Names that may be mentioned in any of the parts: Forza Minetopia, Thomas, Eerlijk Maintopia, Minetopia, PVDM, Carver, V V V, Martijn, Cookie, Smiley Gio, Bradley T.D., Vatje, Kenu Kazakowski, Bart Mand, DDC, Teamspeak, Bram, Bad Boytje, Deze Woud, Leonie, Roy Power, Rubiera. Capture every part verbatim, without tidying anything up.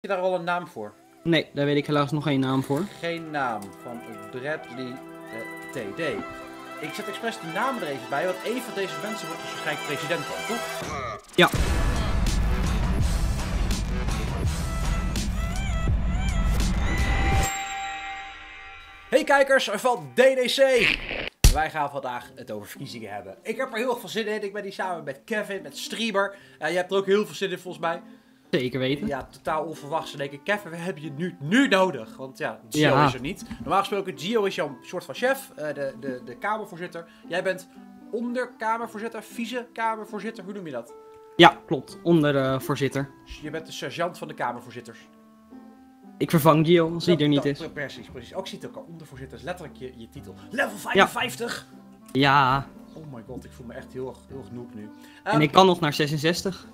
Heb je daar al een naam voor? Nee, daar weet ik helaas nog geen naam voor. Geen naam van Bradley eh, T D. Ik zet expres de naam er even bij, want één van deze mensen wordt dus waarschijnlijk president van, toch? Ja. Hey kijkers van D D C! Wij gaan vandaag het over verkiezingen hebben. Ik heb er heel veel zin in. Ik ben hier samen met Kevin, met Streamer. Uh, je hebt er ook heel veel zin in volgens mij. Zeker weten. Ja, totaal onverwachts. Dan denk ik, Kevin, we hebben je nu, nu nodig. Want ja, Gio ja. is er niet. Normaal gesproken, Gio is jouw soort van chef, uh, de, de, de kamervoorzitter. Jij bent onderkamervoorzitter, vice-kamervoorzitter. Hoe noem je dat? Ja, klopt. Ondervoorzitter. Uh, je bent de sergeant van de kamervoorzitters. Ik vervang Gio, als hij er niet is. Precies, precies. Ook ziet ook al ondervoorzitter, is letterlijk je, je titel. Level vijfenvijftig! Ja. ja. Oh my god, ik voel me echt heel erg noob nu. Um, en ik kan nog naar zesenzestig.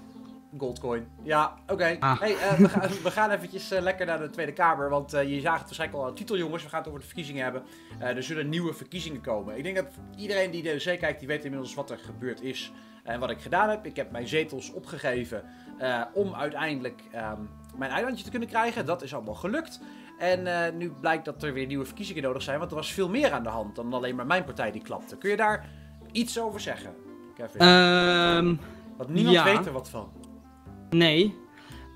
Goldcoin. Ja, oké. Okay. Ah. Hey, uh, we, gaan, we gaan eventjes uh, lekker naar de Tweede Kamer, want uh, je zag het waarschijnlijk al aan de titel, jongens. We gaan het over de verkiezingen hebben. Uh, er zullen nieuwe verkiezingen komen. Ik denk dat iedereen die D D C kijkt, die weet inmiddels wat er gebeurd is en wat ik gedaan heb. Ik heb mijn zetels opgegeven uh, om uiteindelijk um, mijn eilandje te kunnen krijgen. Dat is allemaal gelukt. En uh, nu blijkt dat er weer nieuwe verkiezingen nodig zijn, want er was veel meer aan de hand dan alleen maar mijn partij die klapte. Kun je daar iets over zeggen, Kevin? Um, want niemand ja. weet er wat van. Nee.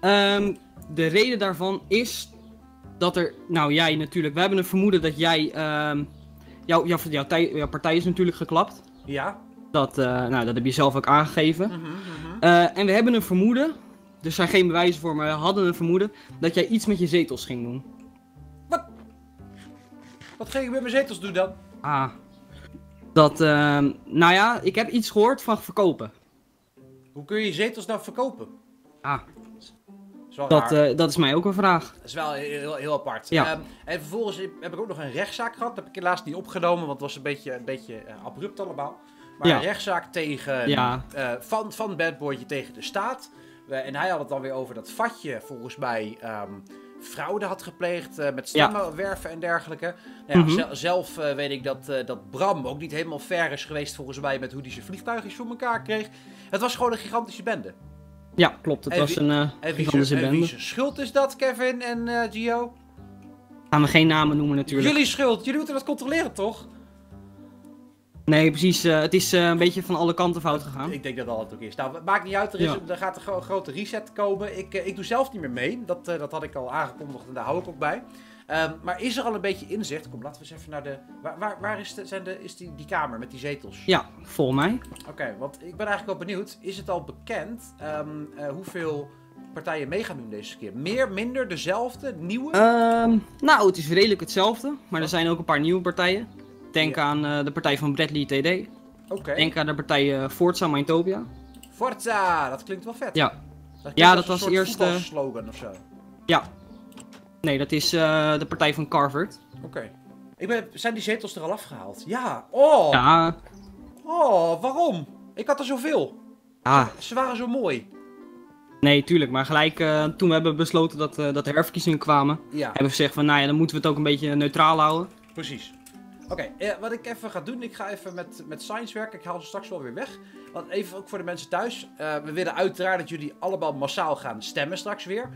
Um, de reden daarvan is dat er... Nou, jij natuurlijk. We hebben een vermoeden dat jij... Um, jou, jou, jou, tij, jouw partij is natuurlijk geklapt. Ja. Dat, uh, nou, dat heb je zelf ook aangegeven. Mm-hmm, mm-hmm. Uh, en we hebben een vermoeden. Er zijn geen bewijzen voor, maar we hadden een vermoeden dat jij iets met je zetels ging doen. Wat? Wat ging ik met mijn zetels doen dan? Ah. Dat, uh, nou ja, ik heb iets gehoord van verkopen. Hoe kun je je zetels nou verkopen? Ah, dat, dat, uh, dat is mij ook een vraag. Dat is wel heel, heel apart. Ja. Um, en vervolgens heb ik ook nog een rechtszaak gehad. Dat heb ik helaas niet opgenomen, want het was een beetje, een beetje uh, abrupt allemaal. Maar ja. een rechtszaak tegen, ja. uh, van, van Bad Boytje tegen de staat. Uh, en hij had het dan weer over dat Vatje volgens mij um, fraude had gepleegd uh, met stemmenwerven ja. en dergelijke. Nou, mm-hmm. zel, zelf uh, weet ik dat, uh, dat Bram ook niet helemaal fair is geweest volgens mij met hoe hij zijn vliegtuigjes voor elkaar kreeg. Het was gewoon een gigantische bende. Ja, klopt. Het en was wie, een uh, en gigantische bende. En wie zijn schuld is dat, Kevin en uh, Gio? Gaan we geen namen noemen natuurlijk. Jullie schuld. Jullie moeten dat controleren, toch? Nee, precies. Uh, het is uh, een beetje van alle kanten fout gegaan. Ik denk dat dat het ook is. Nou, maakt niet uit. Er, is, ja. er gaat een gro grote reset komen. Ik, uh, ik doe zelf niet meer mee. Dat, uh, dat had ik al aangekondigd en daar hou ik ook bij. Um, maar is er al een beetje inzicht? Kom, laten we eens even naar de... Waar, waar, waar is, de, zijn de, is die, die kamer met die zetels? Ja, vol mij. Oké, okay, want ik ben eigenlijk wel benieuwd. Is het al bekend um, uh, hoeveel partijen mee gaan doen deze keer? Meer, minder, dezelfde, nieuwe? Um, nou, het is redelijk hetzelfde. Maar er zijn ook een paar nieuwe partijen. Denk ja. aan uh, de partij van Bradley T D. Okay. Denk aan de partij uh, Forza Minetopia. Forza, dat klinkt wel vet. Ja, dat, ja, dat was eerst... Een slogan of zo. Ja. Nee, dat is uh, de partij van Carver. Oké. Okay. Ik ben... Zijn die zetels er al afgehaald? Ja. Oh. Ja. Oh, waarom? Ik had er zoveel. Ah. Ze waren zo mooi. Nee, tuurlijk. Maar gelijk uh, toen we hebben besloten dat, uh, dat de herverkiezingen kwamen... Ja. Hebben we gezegd van, nou ja, dan moeten we het ook een beetje neutraal houden. Precies. Oké, okay, eh, wat ik even ga doen, ik ga even met, met science werken. Ik haal ze straks wel weer weg. Want even ook voor de mensen thuis. Uh, we willen uiteraard dat jullie allemaal massaal gaan stemmen straks weer.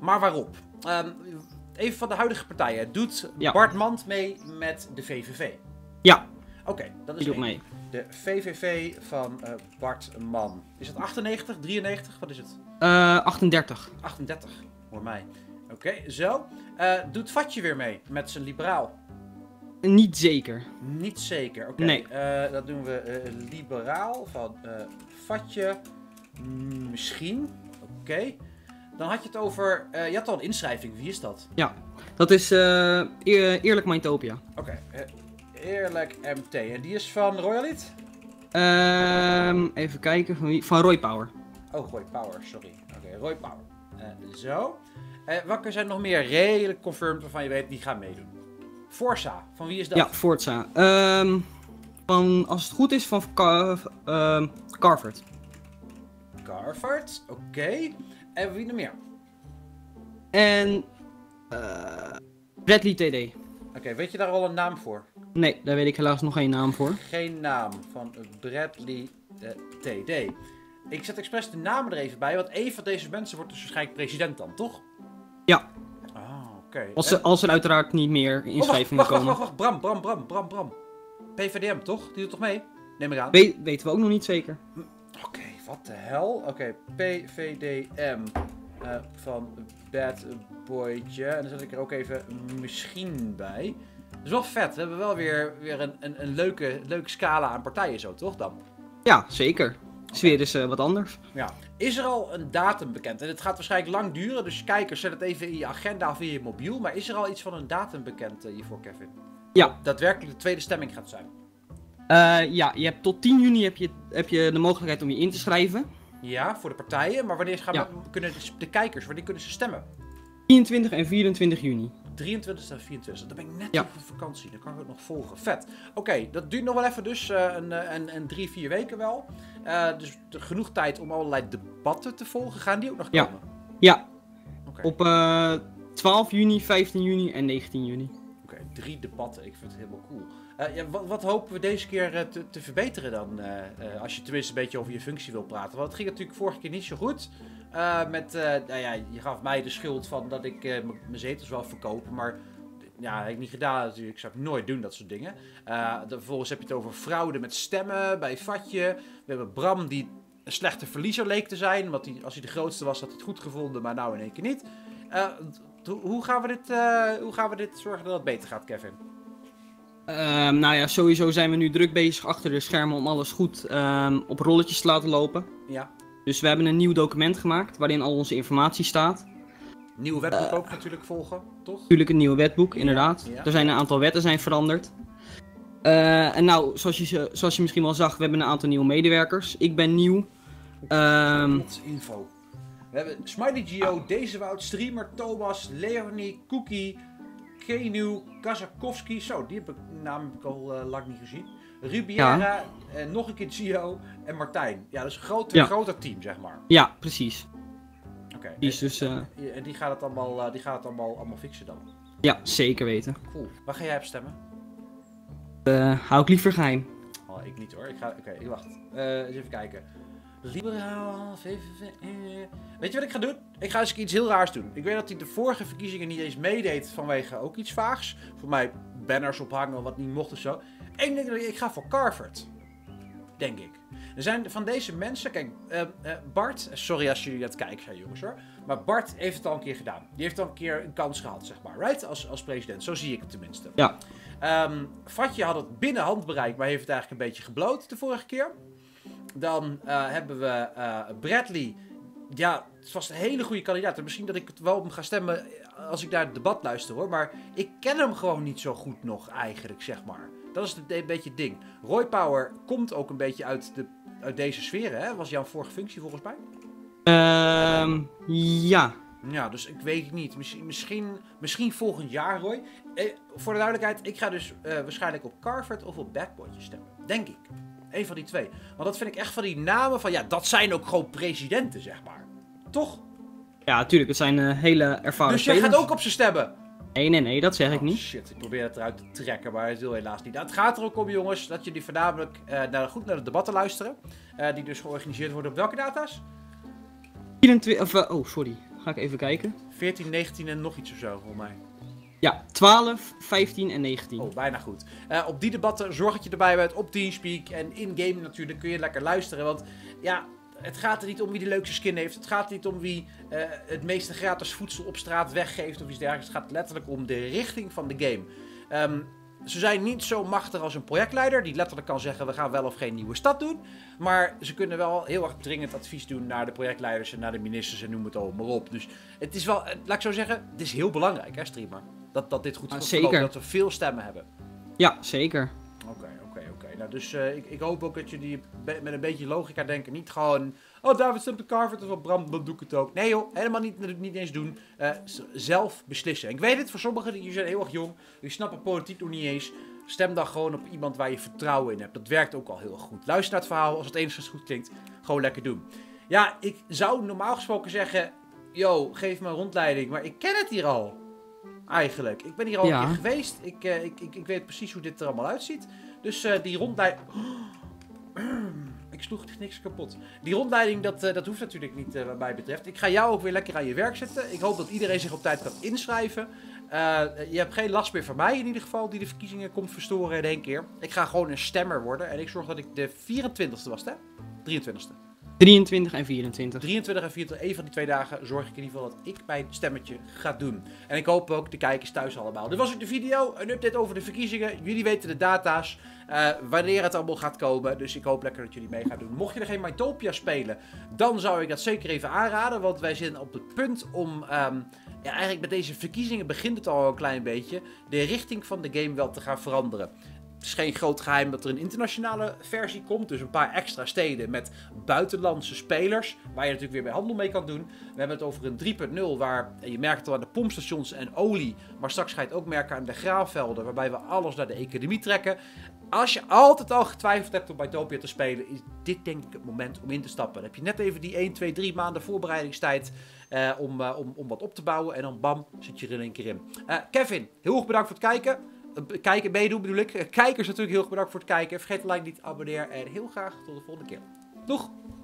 Maar waarop? Um, even van de huidige partijen. Doet ja. Bart Mand mee met de V V V? Ja. Oké, okay, dat is doet mee. De V V V van uh, Bart Mand. Is dat achtennegentig, drieënnegentig? Wat is het? Uh, achtendertig. achtendertig, hoor mij. Oké, okay, zo. Uh, doet Vatje weer mee met zijn liberaal? Niet zeker. Niet zeker, oké. Okay. Nee. Uh, dat doen we uh, liberaal van uh, Vatje. Mm, misschien. Oké. Okay. Dan had je het over... Uh, je had al een inschrijving. Wie is dat? Ja, dat is uh, eer, Eerlijk Maintopia. Oké. Okay. Uh, Eerlijk M T. En die is van Royalit? Um, even kijken. Van, wie? Van Roy Power. Oh, Roy Power. Sorry. Oké, okay, Roy Power. Uh, zo. Uh, welke zijn nog meer redelijk confirmed waarvan je weet die gaan meedoen? Forza. Van wie is dat? Ja, Forza. Um, van, als het goed is, van uh, uh, Carver. Carver? Oké. Okay. En wie nog meer? En... Uh, Bradley T D. Oké, okay, weet je daar al een naam voor? Nee, daar weet ik helaas nog geen naam voor. Geen naam van Bradley uh, T D. Ik zet expres de naam er even bij, want één van deze mensen wordt dus waarschijnlijk president dan, toch? Ja. Ah, oké. Okay. Als, en... als er uiteraard niet meer inschrijvingen oh, wacht, wacht, komen. Wacht, wacht, wacht, Bram, Bram, Bram, Bram, Bram. P V D M, toch? Die doet toch mee? Neem ik aan. We weten we ook nog niet zeker. Oké, okay, wat de hel. Oké, okay, P V D M uh, van Bad Boytje. En dan zet ik er ook even misschien bij. Dat is wel vet. We hebben wel weer, weer een, een, een leuke, leuke scala aan partijen zo, toch dan? Ja, zeker. Het is weer eens uh, wat anders. Ja. Is er al een datum bekend? En het gaat waarschijnlijk lang duren, dus kijkers, zet het even in je agenda of in je mobiel. Maar is er al iets van een datum bekend uh, hiervoor, Kevin? Ja. Daadwerkelijk de tweede stemming gaat zijn. Uh, ja, je hebt tot tien juni heb je, heb je de mogelijkheid om je in te schrijven. Ja, voor de partijen. Maar wanneer gaan ja. we, kunnen de, de kijkers, wanneer kunnen ze stemmen? drieëntwintig en vierentwintig juni. drieëntwintig en vierentwintig. Dan ben ik net ja. op vakantie. Dan kan ik het nog volgen. Vet. Oké, okay, dat duurt nog wel even dus. Uh, een, een, een drie, vier weken wel. Uh, dus genoeg tijd om allerlei debatten te volgen. Gaan die ook nog komen? Ja. ja. Okay. Op uh, twaalf juni, vijftien juni en negentien juni. Oké, okay, drie debatten. Ik vind het helemaal cool. Uh, ja, wat, wat hopen we deze keer uh, te, te verbeteren dan? Uh, uh, als je tenminste een beetje over je functie wil praten. Want het ging natuurlijk vorige keer niet zo goed. Uh, met, uh, nou ja, je gaf mij de schuld van dat ik uh, mijn zetels wel verkopen, maar ja, heb ik niet gedaan natuurlijk. Ik zou het nooit doen, dat soort dingen. Uh, dan, vervolgens heb je het over fraude met stemmen bij Vatje. We hebben Bram die een slechte verliezer leek te zijn, want die, als hij de grootste was had hij het goed gevonden, maar nou in één keer niet. Uh, hoe, gaan we dit, uh, hoe gaan we dit zorgen dat het beter gaat, Kevin? Uh, nou ja, sowieso zijn we nu druk bezig achter de schermen om alles goed uh, op rolletjes te laten lopen. Ja. Dus we hebben een nieuw document gemaakt waarin al onze informatie staat. Nieuw wetboek ook uh, natuurlijk volgen, toch? Natuurlijk een nieuw wetboek, inderdaad. Ja, ja. Er zijn een aantal wetten zijn veranderd. Uh, en nou, zoals je, zoals je misschien wel zag, we hebben een aantal nieuwe medewerkers. Ik ben nieuw. Um, Wat info. We hebben Smiley Gio, ah. Deze Woud, Streamer, Thomas, Leonie, Cookie, Kenu Kazakowski. Zo, die heb ik, naam heb ik al uh, lang niet gezien. Rubiera, ja. en nog een keer Gio en Martijn. Ja, dat is een groot, ja. groter team, zeg maar. Ja, precies. Oké. Okay, en, dus, uh... en die gaat het, allemaal, die gaat het allemaal, allemaal fixen dan? Ja, zeker weten. Cool. Waar ga jij op stemmen? Uh, hou ik liever geheim. Oh, ik niet hoor. Ik ga... Oké, okay, ik wacht. Uh, eens even kijken. Liberaal, V V V... Weet je wat ik ga doen? Ik ga eens iets heel raars doen. Ik weet dat hij de vorige verkiezingen niet eens meedeed vanwege ook iets vaags. Voor mij banners ophangen of wat niet mocht of zo. Eén ding, ik ga voor Carver, denk ik. Er zijn van deze mensen, kijk, uh, uh, Bart, sorry als jullie dat kijken zijn jongens hoor, maar Bart heeft het al een keer gedaan. Die heeft al een keer een kans gehad, zeg maar, right? Als, als president, zo zie ik het tenminste. Ja. Um, Vatje had het binnen handbereik, maar heeft het eigenlijk een beetje gebloot de vorige keer. Dan uh, hebben we uh, Bradley, ja, het was een hele goede kandidaat. En misschien dat ik het wel op hem ga stemmen als ik naar het debat luister hoor, maar ik ken hem gewoon niet zo goed nog eigenlijk, zeg maar. Dat is een beetje het ding. Roy Power komt ook een beetje uit, de, uit deze sfeer, hè? Was jouw vorige functie volgens mij? Ehm, um, ja. Ja, dus ik weet het niet. Misschien, misschien, misschien volgend jaar, Roy. Eh, voor de duidelijkheid, ik ga dus uh, waarschijnlijk op Carver of op Bad Boytje stemmen. Denk ik. Eén van die twee. Want dat vind ik echt van die namen van, ja, dat zijn ook gewoon presidenten, zeg maar. Toch? Ja, tuurlijk. Het zijn uh, hele ervaren Dus jij spelers. Gaat ook op ze stemmen? Nee, nee, nee, dat zeg ik niet. Oh, shit, ik probeer het eruit te trekken, maar het wil helaas niet. Nou, het gaat er ook om, jongens, dat jullie voornamelijk uh, naar, goed naar de debatten luisteren. Uh, die dus georganiseerd worden op welke data's? vierentwintig, oh, sorry. Ga ik even kijken. veertien, negentien en nog iets of zo, volgens mij. Ja, twaalf, vijftien en negentien. Oh, bijna goed. Uh, op die debatten zorg dat je erbij bent op Teamspeak. En in-game natuurlijk kun je lekker luisteren, want ja... Het gaat er niet om wie de leukste skin heeft. Het gaat er niet om wie uh, het meeste gratis voedsel op straat weggeeft of iets dergelijks. Het gaat letterlijk om de richting van de game. Um, ze zijn niet zo machtig als een projectleider die letterlijk kan zeggen we gaan wel of geen nieuwe stad doen. Maar ze kunnen wel heel erg dringend advies doen naar de projectleiders en naar de ministers en noem het allemaal op. Dus het is wel, laat ik zo zeggen, het is heel belangrijk hè streamer. Dat, dat dit goed ah, verloopt, dat we veel stemmen hebben. Ja, zeker. Oké. Okay. Nou, dus uh, ik, ik hoop ook dat jullie met een beetje logica denken. Niet gewoon, oh David stemt de Carver of Bram, dan doe ik het ook. Nee joh, helemaal niet, niet eens doen. Uh, zelf beslissen. En ik weet het, voor sommigen, jullie zijn heel erg jong. Jullie snappen politiek nog niet eens. Stem dan gewoon op iemand waar je vertrouwen in hebt. Dat werkt ook al heel erg goed. Luister naar het verhaal, als het enigszins goed klinkt, gewoon lekker doen. Ja, ik zou normaal gesproken zeggen, yo, geef me een rondleiding. Maar ik ken het hier al. Eigenlijk. Ik ben hier al ja. een keer geweest. Ik, uh, ik, ik, ik weet precies hoe dit er allemaal uitziet. Dus uh, die rondleiding... Oh. Ik sloeg niks kapot. Die rondleiding, dat, uh, dat hoeft natuurlijk niet uh, wat mij betreft. Ik ga jou ook weer lekker aan je werk zetten. Ik hoop dat iedereen zich op tijd kan inschrijven. Uh, je hebt geen last meer van mij in ieder geval, die de verkiezingen komt verstoren in één keer. Ik ga gewoon een stemmer worden en ik zorg dat ik de vierentwintigste was, hè? drieëntwintigste. drieëntwintig en vierentwintig. drieëntwintig en vierentwintig, één van die twee dagen zorg ik in ieder geval dat ik mijn stemmetje ga doen. En ik hoop ook de kijkers thuis allemaal. Dit was ook de video, een update over de verkiezingen. Jullie weten de data's, uh, wanneer het allemaal gaat komen. Dus ik hoop lekker dat jullie mee gaan doen. Mocht je er geen Minetopia spelen, dan zou ik dat zeker even aanraden. Want wij zitten op het punt om... Um, Ja, eigenlijk met deze verkiezingen begint het al een klein beetje de richting van de game wel te gaan veranderen. Het is geen groot geheim dat er een internationale versie komt. Dus een paar extra steden met buitenlandse spelers. Waar je natuurlijk weer bij handel mee kan doen. We hebben het over een drie punt nul waar, je merkt het al aan de pompstations en olie. Maar straks ga je het ook merken aan de graafvelden. Waarbij we alles naar de economie trekken. Als je altijd al getwijfeld hebt om Minetopia te spelen, is dit denk ik het moment om in te stappen. Dan heb je net even die één, twee, drie maanden voorbereidingstijd eh, om, uh, om, om wat op te bouwen. En dan bam, zit je er in één keer in. Uh, Kevin, heel erg bedankt voor het kijken. Kijken, meedoen bedoel ik. Kijkers natuurlijk heel erg bedankt voor het kijken. Vergeet de like niet, abonneer en heel graag tot de volgende keer. Doeg!